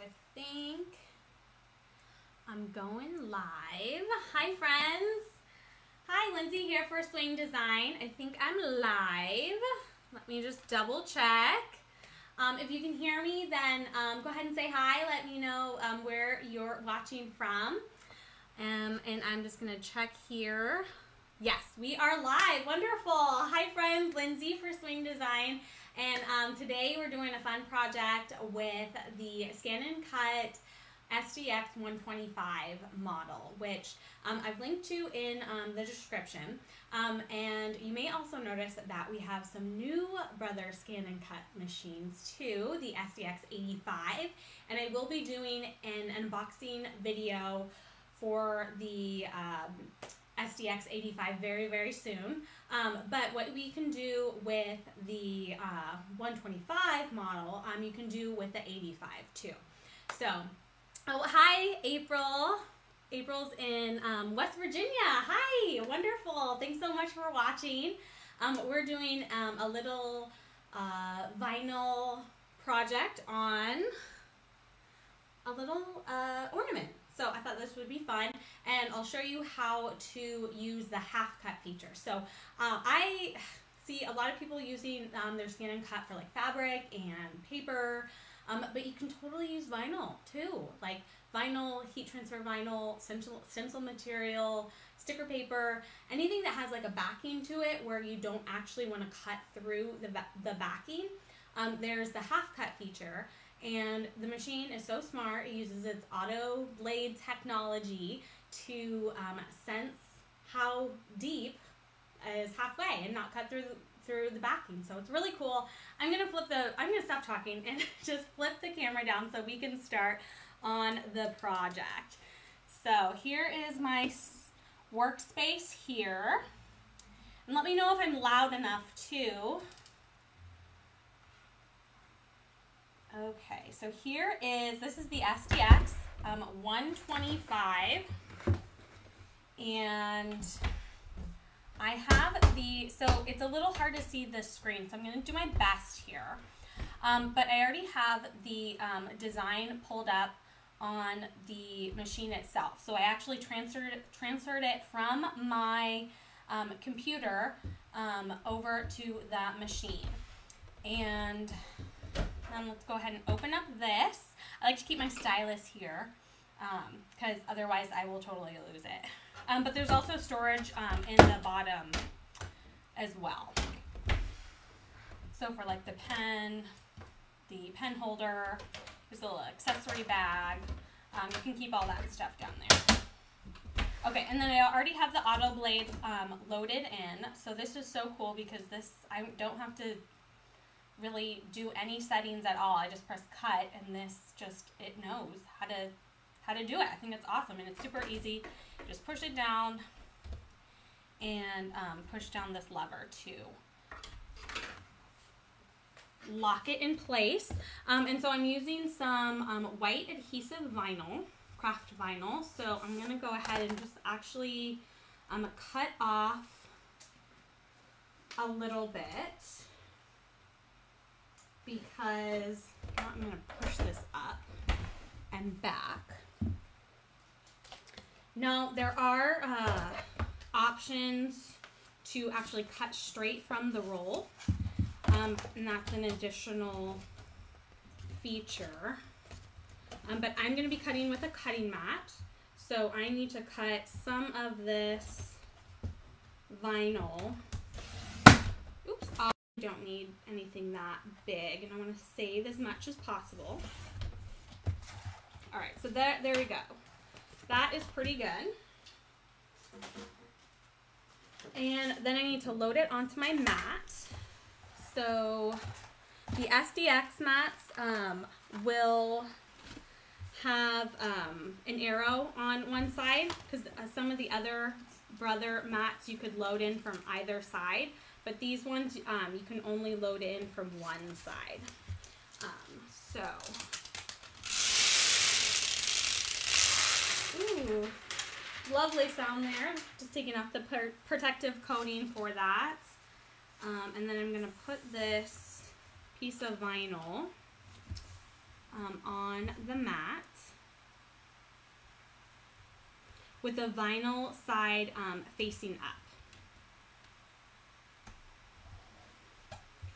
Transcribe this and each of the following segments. So I think I'm going live. Hi friends. Hi, Lindsay here for Swing Design. I think I'm live. Let me just double check. If you can hear me, then go ahead and say hi. Let me know where you're watching from. And I'm just gonna check here. Yes, we are live. Wonderful. Hi friends, Lindsay for Swing Design. And today we're doing a fun project with the ScanNCut SDX 125 model, which I've linked to in the description. And you may also notice that we have some new Brother ScanNCut machines too, the SDX 85. And I will be doing an unboxing video for the SDX 85 very, very soon. But what we can do with the 125 model, you can do with the 85 too. So, oh, hi April. April's in West Virginia. Hi, wonderful. Thanks so much for watching. We're doing a little vinyl project on a little ornament. So I thought this would be fun, and I'll show you how to use the half cut feature. So I see a lot of people using their ScanNCut for like fabric and paper, but you can totally use vinyl too, like vinyl, heat transfer vinyl, stencil material, sticker paper, anything that has like a backing to it where you don't actually want to cut through the backing. There's the half cut feature. And the machine is so smart, it uses its auto blade technology to sense how deep is halfway and not cut through the backing. So it's really cool. I'm gonna stop talking and just flip the camera down so we can start on the project. So here is my workspace here. And let me know if I'm loud enough too. Okay, so here is, this is the SDX 125, and I have the, so it's a little hard to see the screen, so I'm going to do my best here, but I already have the design pulled up on the machine itself. So I actually transferred it from my computer over to that machine, and let's go ahead and open up this. I like to keep my stylus here because otherwise I will totally lose it. But there's also storage in the bottom as well. So for like the pen holder, there's a little accessory bag. You can keep all that stuff down there. Okay, and then I already have the auto blade loaded in. So this is so cool because this, I don't have to really do any settings at all. I just press cut and this just, it knows how to do it. I think it's awesome and it's super easy. Just push it down and push down this lever to lock it in place. And so I'm using some white adhesive vinyl, craft vinyl. So I'm gonna go ahead and just actually cut off a little bit, because I'm going to push this up and back. Now there are options to actually cut straight from the roll, and that's an additional feature. But I'm going to be cutting with a cutting mat, so I need to cut some of this vinyl. Oops. Don't need anything that big, and I want to save as much as possible. All right, so there we go. That is pretty good. And then I need to load it onto my mat. So the SDX mats will have an arrow on one side, because some of the other Brother mats you could load in from either side. But these ones, you can only load in from one side. Ooh, lovely sound there. Just taking off the protective coating for that. And then I'm gonna put this piece of vinyl on the mat with the vinyl side facing up.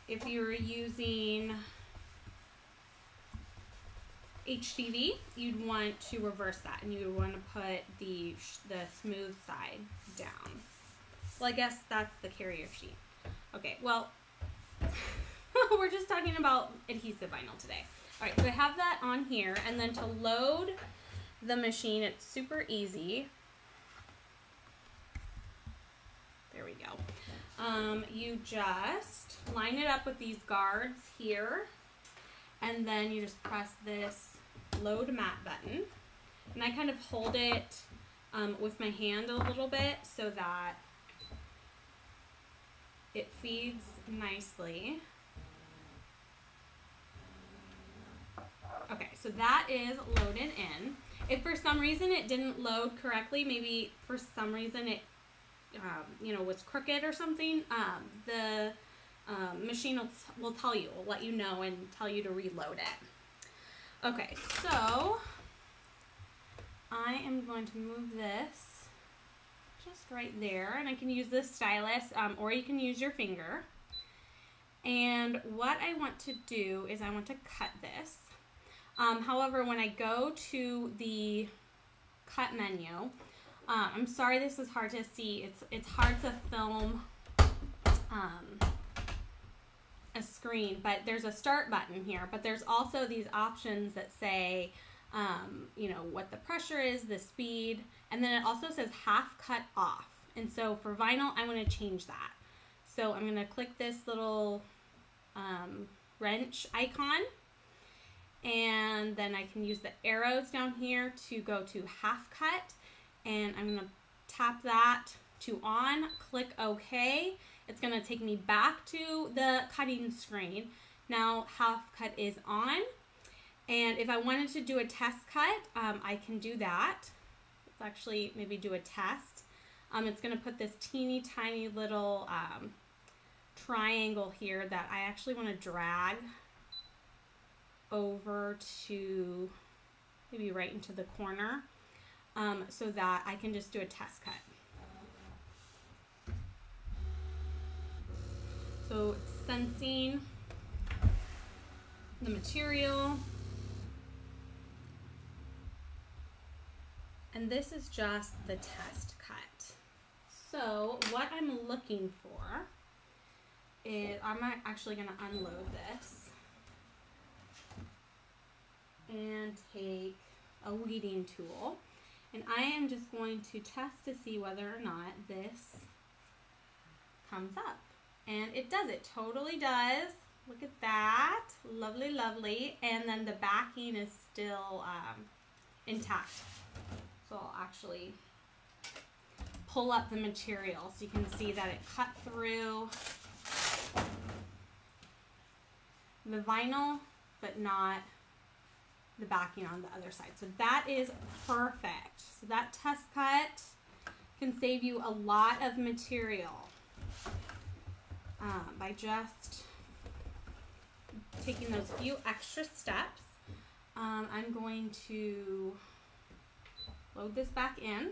If you were using HDV, you'd want to reverse that, and you would want to put the smooth side down. Well, I guess that's the carrier sheet. Okay, well, we're just talking about adhesive vinyl today. All right, so I have that on here, and then to load the machine, it's super easy. There we go. You just line it up with these guards here, and then you just press this load mat button. And I kind of hold it with my hand a little bit so that it feeds nicely. Okay, so that is loaded in. If for some reason it didn't load correctly, maybe for some reason it you know, was crooked or something, the machine will tell you, will let you know and tell you to reload it. Okay, so I am going to move this just right there, and I can use this stylus or you can use your finger. And what I want to do is I want to cut this. However, when I go to the cut menu, I'm sorry this is hard to see. It's hard to film a screen, but there's a start button here, but there's also these options that say, you know, what the pressure is, the speed, and then it also says half cut off. And so for vinyl, I want to change that. So I'm going to click this little wrench icon. And then I can use the arrows down here to go to half cut, and I'm gonna tap that to on, click OK. It's gonna take me back to the cutting screen. Now half cut is on, and if I wanted to do a test cut, I can do that. Let's actually maybe do a test. It's gonna put this teeny tiny little triangle here that I actually wanna drag over to maybe right into the corner so that I can just do a test cut. So it's sensing the material, and this is just the test cut. So what I'm looking for is I'm actually going to unload this and take a weeding tool, and I am just going to test to see whether or not this comes up, and it does. It totally does. Look at that, lovely, lovely. And then the backing is still intact, so I'll actually pull up the material so you can see that it cut through the vinyl but not the backing on the other side. So that is perfect. So that test cut can save you a lot of material by just taking those few extra steps. I'm going to load this back in,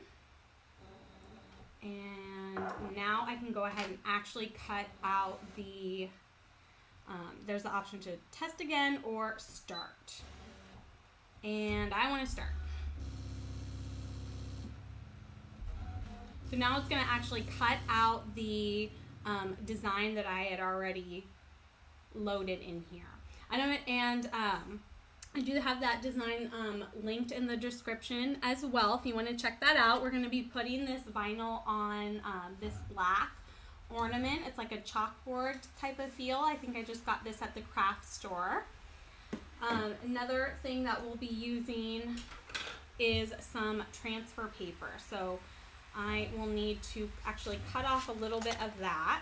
and now I can go ahead and actually cut out the there's the option to test again or start. And I want to start. So now it's going to actually cut out the design that I had already loaded in here. I know, and I do have that design linked in the description as well if you want to check that out. We're going to be putting this vinyl on this black ornament. It's like a chalkboard type of feel. I think I just got this at the craft store. Another thing that we'll be using is some transfer paper. So I will need to actually cut off a little bit of that.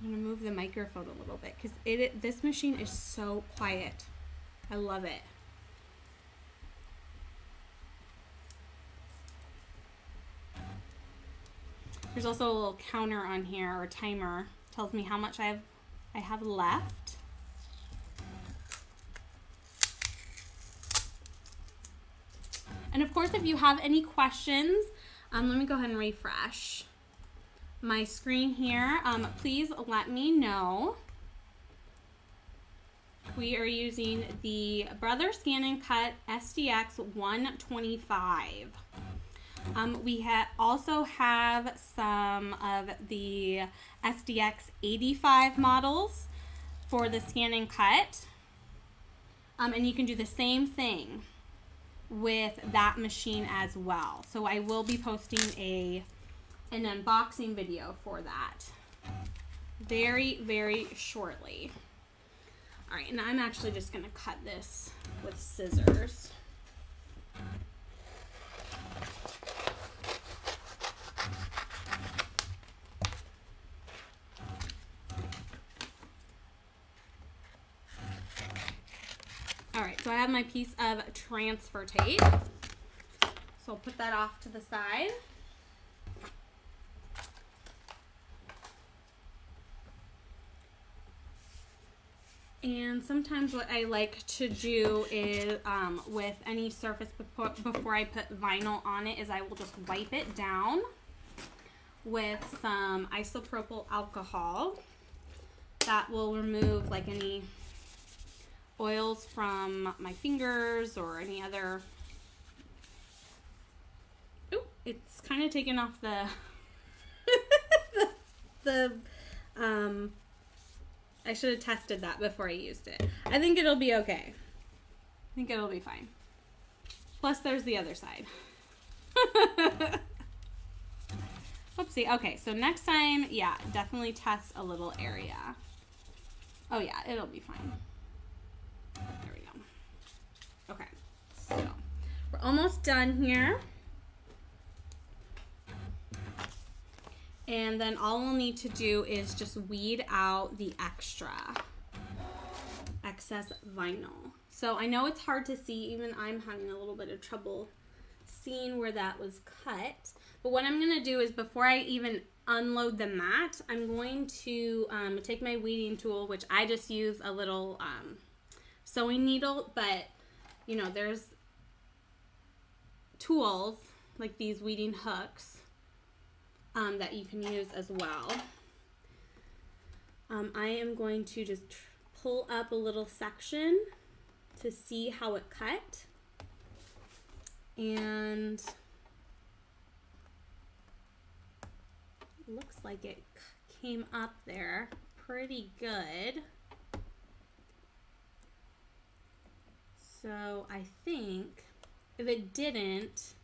I'm going to move the microphone a little bit because this machine is so quiet. I love it. There's also a little counter on here, or timer, tells me how much I have left. And of course, if you have any questions, let me go ahead and refresh my screen here. Please let me know. We are using the Brother ScanNCut SDX 125. We also have some of the SDX 85 models for the ScanNCut, and you can do the same thing with that machine as well. So I will be posting an unboxing video for that very, very shortly. All right, and I'm actually just gonna cut this with scissors. All right, so I have my piece of transfer tape. So I'll put that off to the side. And sometimes what I like to do is with any surface before I put vinyl on it is I will just wipe it down with some isopropyl alcohol. That will remove like any oils from my fingers or any other. Oh, it's kind of taken off the I should have tested that before I used it. I think it'll be okay. I think it'll be fine. Plus there's the other side. Whoopsie. Okay, so next time, yeah, definitely test a little area. Oh yeah, it'll be fine. There we go. Okay, so we're almost done here. And then all we'll need to do is just weed out the excess vinyl. So I know it's hard to see, even I'm having a little bit of trouble seeing where that was cut. But what I'm gonna do is before I even unload the mat, I'm going to take my weeding tool, which I just use a little sewing needle, but you know, there's tools like these weeding hooks that you can use as well. I am going to just pull up a little section to see how it cut, and looks like it came up there pretty good. So I think if it didn't,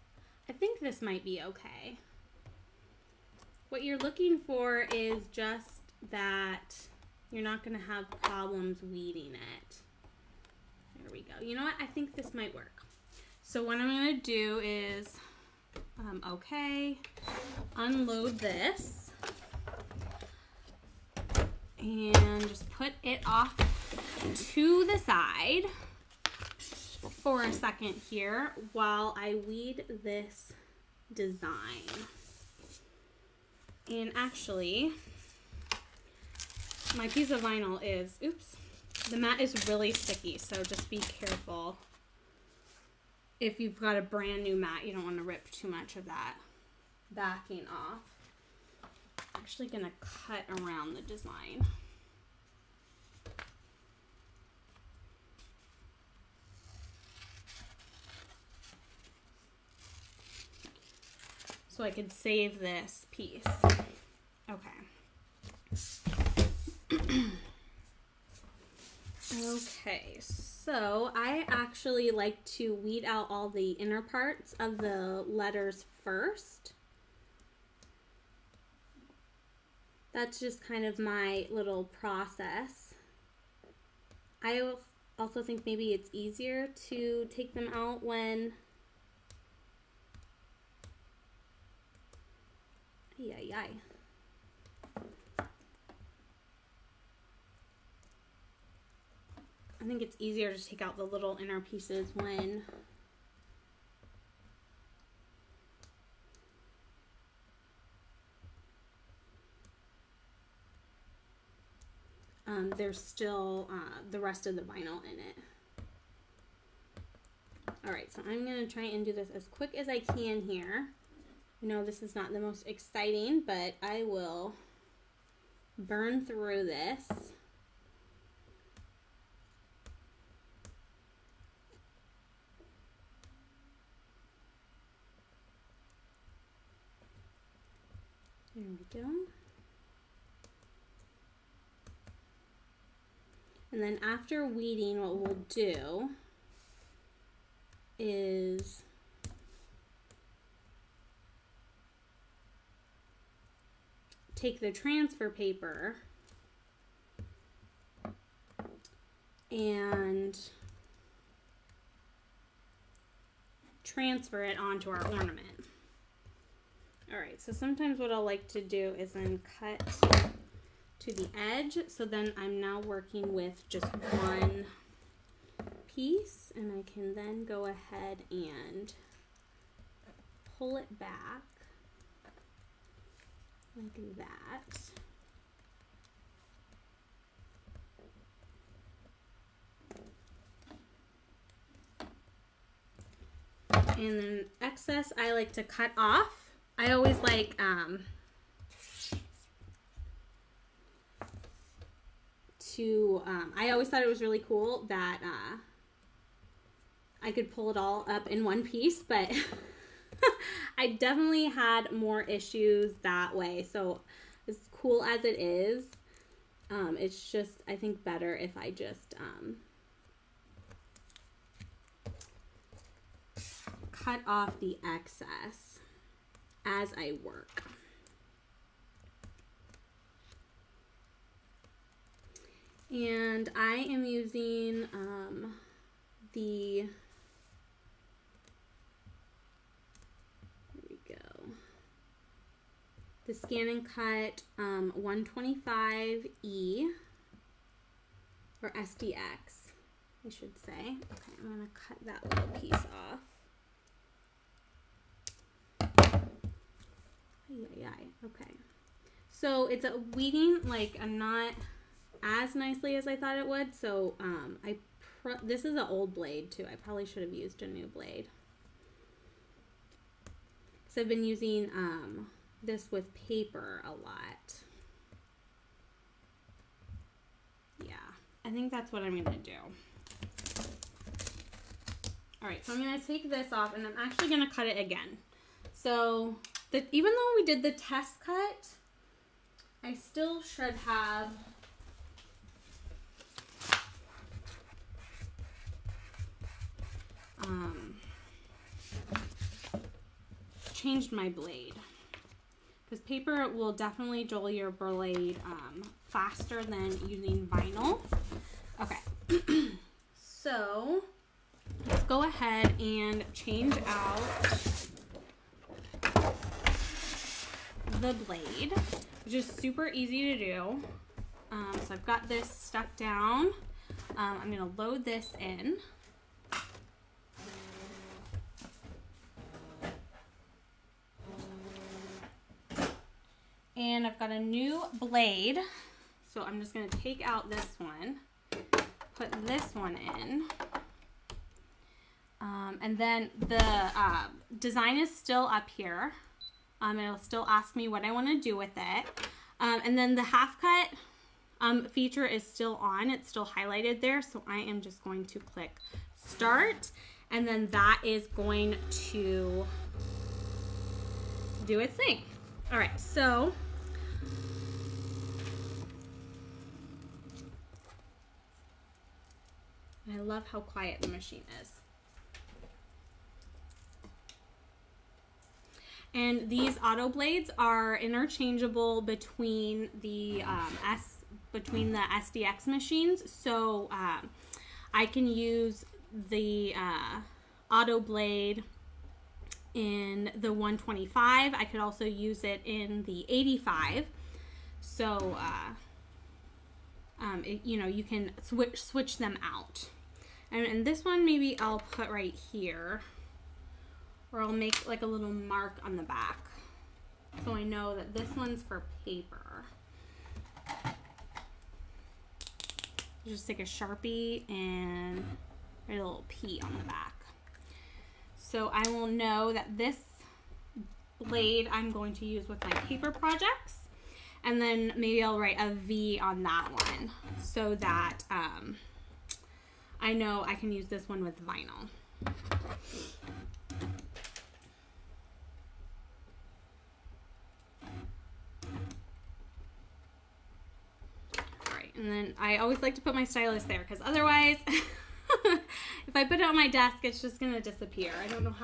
I think this might be okay. What you're looking for is just that you're not gonna have problems weeding it. There we go. You know what? I think this might work. So what I'm gonna do is, unload this and just put it off to the side for a second here while I weed this design. And actually, my piece of vinyl is, oops, the mat is really sticky, so just be careful. If you've got a brand new mat, you don't want to rip too much of that backing off. I'm actually gonna cut around the design. So I could save this piece. Okay. Okay, so I actually like to weed out all the inner parts of the letters first. That's just kind of my little process. I also think maybe it's easier to take them out when I think it's easier to take out the little inner pieces when there's still the rest of the vinyl in it. All right, so I'm gonna try and do this as quick as I can here. I know this is not the most exciting, but I will burn through this. There we go. And then after weeding, what we'll do is take the transfer paper and transfer it onto our ornament. All right, so sometimes what I'll like to do is then cut to the edge. So then I'm now working with just one piece, and I can then go ahead and pull it back like that. And then excess, I like to cut off. I always like I always thought it was really cool that I could pull it all up in one piece, but I definitely had more issues that way. So as cool as it is, it's just, I think, better if I just cut off the excess as I work. And I am using the ScanNCut 125E, or SDX, I should say. Okay, I'm gonna cut that little piece off. Okay, so it's a weeding, like, I'm not as nicely as I thought it would. So this is an old blade too. I probably should have used a new blade. So I've been using this with paper a lot. Yeah, I think that's what I'm gonna do. All right, so I'm gonna take this off, and I'm actually gonna cut it again. So even though we did the test cut, I still should have changed my blade, because paper will definitely dull your blade faster than using vinyl. Okay, so let's go ahead and change out the blade, which is super easy to do. So I've got this stuck down. I'm gonna load this in. And I've got a new blade, so I'm just going to take out this one, put this one in, and then the design is still up here. It'll still ask me what I want to do with it, and then the half cut feature is still on. It's still highlighted there, so I am just going to click start, and then that is going to do its thing. All right, so I love how quiet the machine is. And these auto blades are interchangeable between the SDX machines, so I can use the auto blade in the 125. I could also use it in the 85. So you know, you can switch them out. And this one maybe I'll put right here, or I'll make like a little mark on the back, so I know that this one's for paper. Just take a Sharpie and write a little P on the back. So I will know that this blade I'm going to use with my paper projects. And then maybe I'll write a V on that one so that I know I can use this one with vinyl. Alright, and then I always like to put my stylus there because otherwise if I put it on my desk, it's just going to disappear. I don't know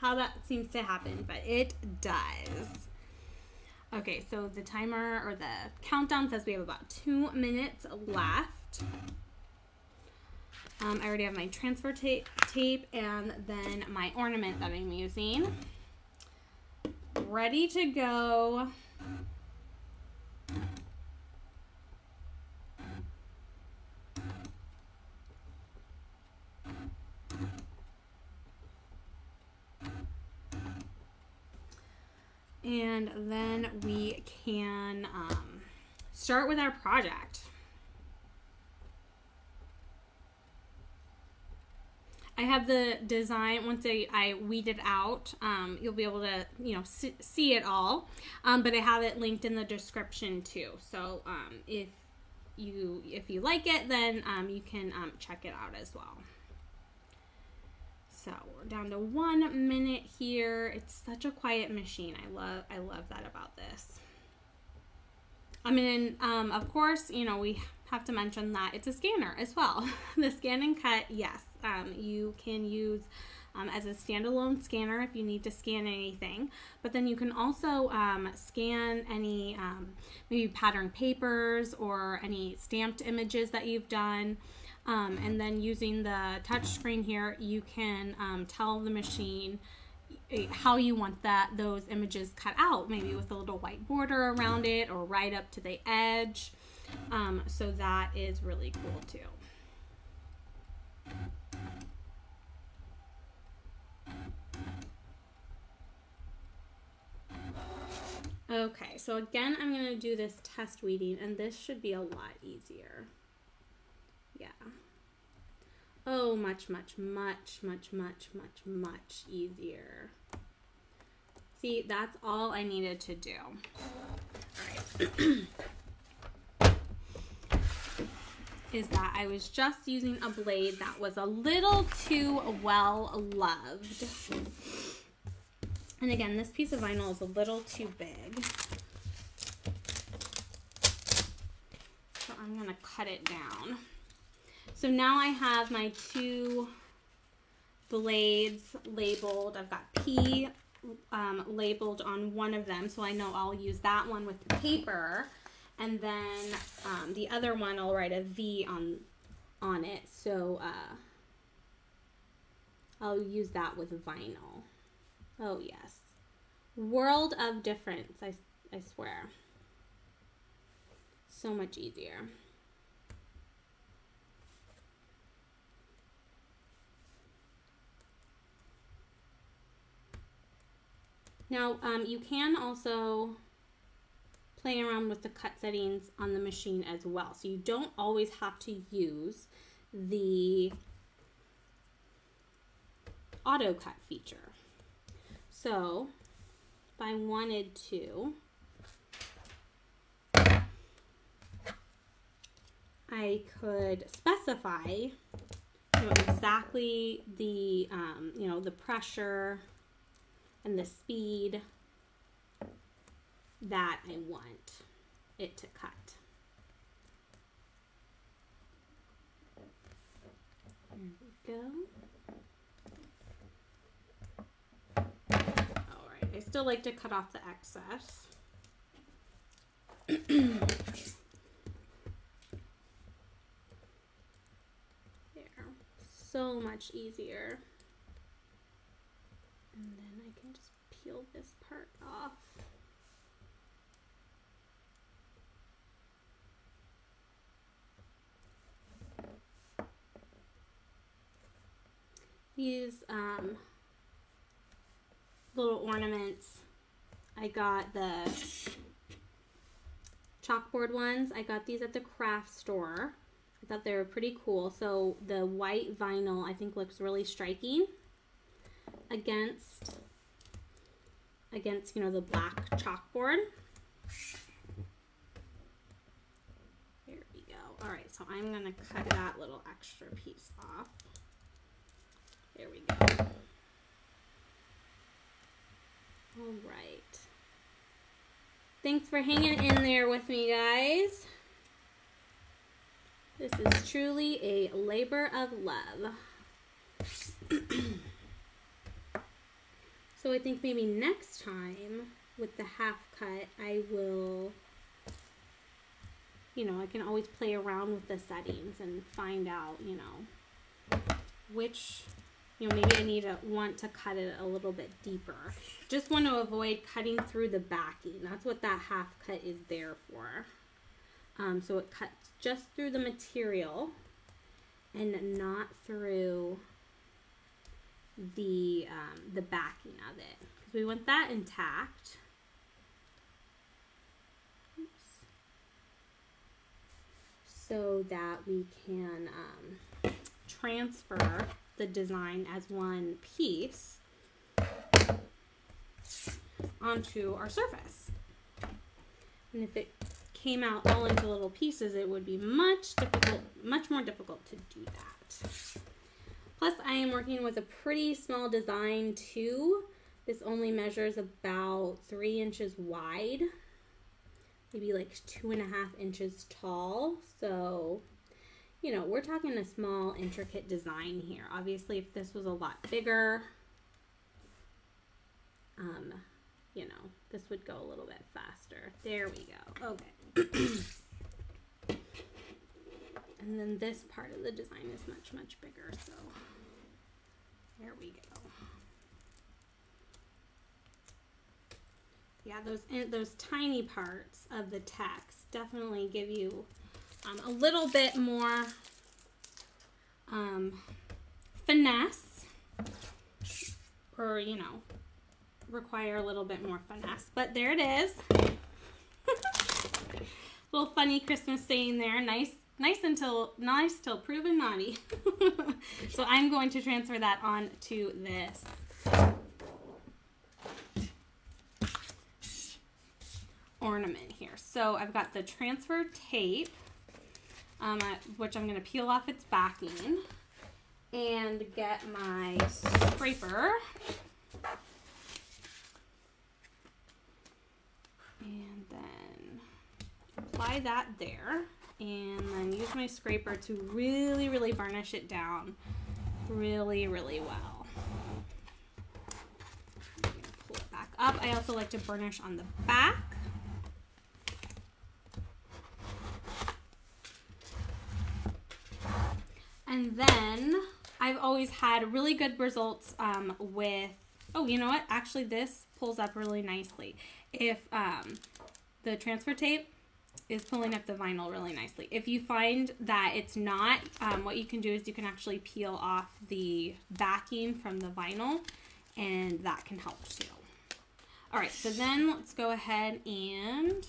how that seems to happen, but it does. Okay, so the timer or the countdown says we have about 2 minutes left. I already have my transfer tape and then my ornament that I'm using. Ready to go. And then we can start with our project. I have the design, once I weed it out, you'll be able to, see it all, but I have it linked in the description too. So if you like it, then you can check it out as well. So we're down to 1 minute here. It's such a quiet machine. I love that about this. I mean, of course, we have to mention that it's a scanner as well. The ScanNCut, yes, you can use as a standalone scanner if you need to scan anything. But then you can also scan any maybe patterned papers or any stamped images that you've done. And then using the touch screen here, you can tell the machine how you want those images cut out, maybe with a little white border around it or right up to the edge. So that is really cool too. Okay, so again, I'm going to do this test weeding, and this should be a lot easier. Yeah. Oh, much, much, much, much, much, much, much easier. See, that's all I needed to do. All right. Is that I was just using a blade that was a little too well loved. And again, this piece of vinyl is a little too big. So I'm going to cut it down. So now I have my two blades labeled. I've got P labeled on one of them, so I know I'll use that one with the paper, and then the other one I'll write a V on it, so I'll use that with vinyl. Oh yes. World of difference, I swear. So much easier. Now, you can also play around with the cut settings on the machine as well. So you don't always have to use the auto cut feature. So if I wanted to, I could specify exactly the, the pressure and the speed that I want it to cut. There we go. All right, I still like to cut off the excess. There, so much easier. And then I can just peel this part off. These little ornaments, I got the chalkboard ones. I got these at the craft store. I thought they were pretty cool. So the white vinyl I think looks really striking against you know, the black chalkboard. There we go. All right, so I'm gonna cut that little extra piece off. There we go. All right. Thanks for hanging in there with me, guys. This is truly a labor of love. So I think maybe next time with the half cut, I will, you know, I can always play around with the settings and find out, you know, which, you know, maybe I need to want to cut it a little bit deeper. Just want to avoid cutting through the backing. That's what that half cut is there for. So it cuts just through the material and not through the backing of it, because we want that intact. Oops. So that we can transfer the design as one piece onto our surface. And if it came out all into little pieces, it would be much more difficult to do that. Plus, I am working with a pretty small design too. This only measures about 3 inches wide, maybe like 2.5 inches tall. So, you know, we're talking a small, intricate design here. Obviously, if this was a lot bigger, you know, this would go a little bit faster. There we go. Okay. And then this part of the design is much, much bigger, so there we go. Yeah, those tiny parts of the text definitely give you a little bit more finesse, or, you know, require a little bit more finesse, but there it is. Little funny Christmas saying there, nice till proven naughty. So I'm going to transfer that on to this. Ornament here. So I've got the transfer tape, which I'm going to peel off its backing and get my scraper. And then apply that there. And then use my scraper to really, really burnish it down really, really well. I'm gonna pull it back up. I also like to burnish on the back. And then I've always had really good results with, oh, you know what? Actually, this pulls up really nicely. If the transfer tape is pulling up the vinyl really nicely. If you find that it's not, what you can do is you can actually peel off the backing from the vinyl, and that can help too. All right, so then let's go ahead and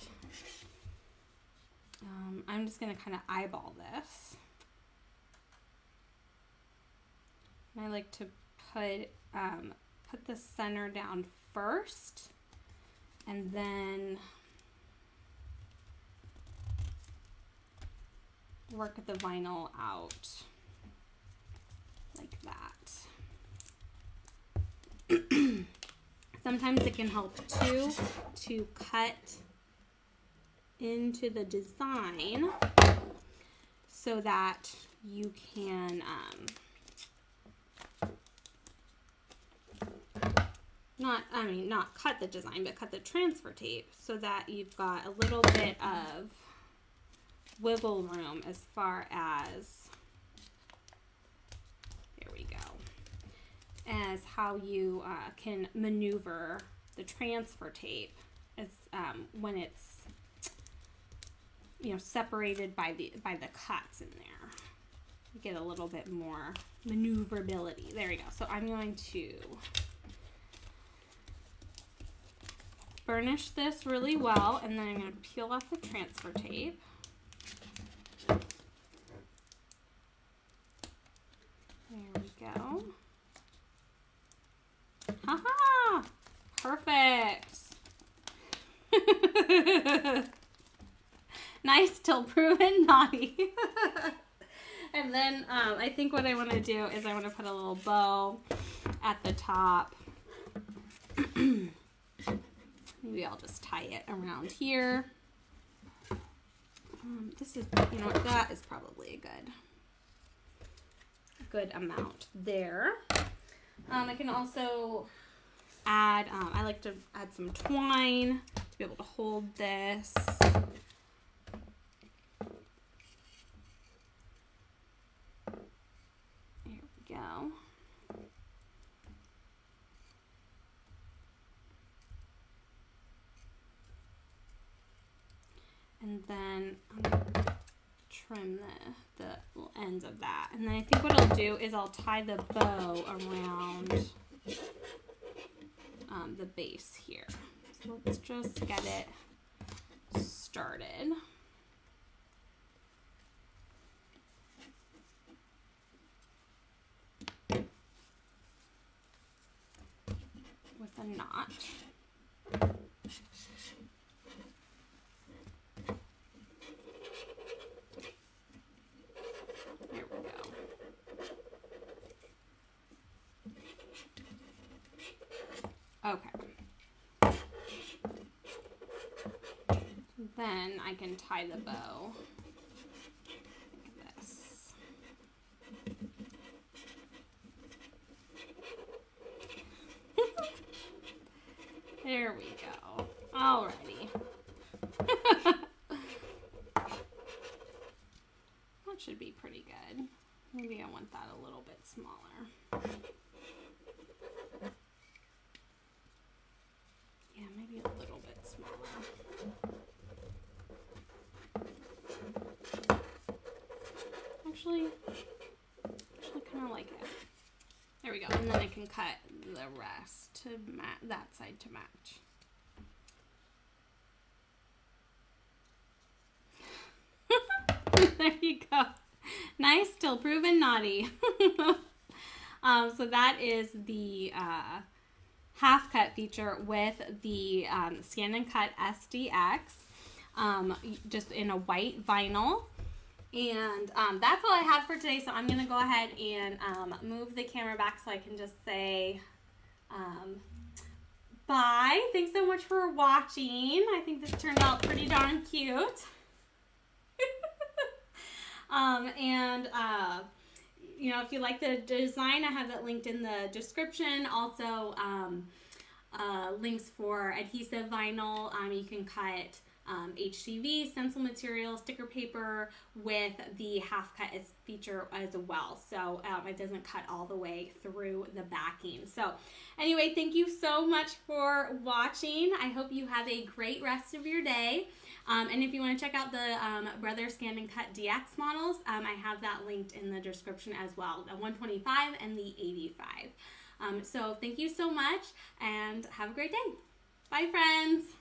I'm just gonna kind of eyeball this. And I like to put the center down first, and then work the vinyl out like that. Sometimes it can help too to cut into the design so that you can not cut the design, but cut the transfer tape so that you've got a little bit of wiggle room as far as, there we go, as how you can maneuver the transfer tape as when it's, you know, separated by the cuts in there. You get a little bit more maneuverability. There we go. So I'm going to burnish this really well, and then I'm going to peel off the transfer tape. Nice till proven naughty. And then I think what I want to do is I want to put a little bow at the top. Maybe I'll just tie it around here. This is, you know, that is probably a good amount there. I can also add, I like to add some twine to be able to hold this. Here we go. And then I'm gonna trim the ends of that. And then I think what I'll do is I'll tie the bow around the base here. So let's just get it started. With a knot. Okay. Then I can tie the bow like this. There we go. Alrighty. That should be pretty good. Maybe I want that a little bit smaller. Yeah, maybe a little bit smaller. Actually kind of like it. There we go. And then I can cut the rest to match, that side to match. There you go. Nice till proven naughty. So that is the half cut feature with the ScanNCut SDX, just in a white vinyl. And that's all I had for today. So I'm going to go ahead and move the camera back so I can just say bye. Thanks so much for watching. I think this turned out pretty darn cute. You know, if you like the design, I have that linked in the description. Also, links for adhesive vinyl. You can cut HCV, stencil material, sticker paper with the half cut feature as well. So it doesn't cut all the way through the backing. So anyway, thank you so much for watching. I hope you have a great rest of your day. And if you want to check out the Brother ScanNCut DX models, I have that linked in the description as well, the 125 and the 85. So thank you so much and have a great day. Bye, friends.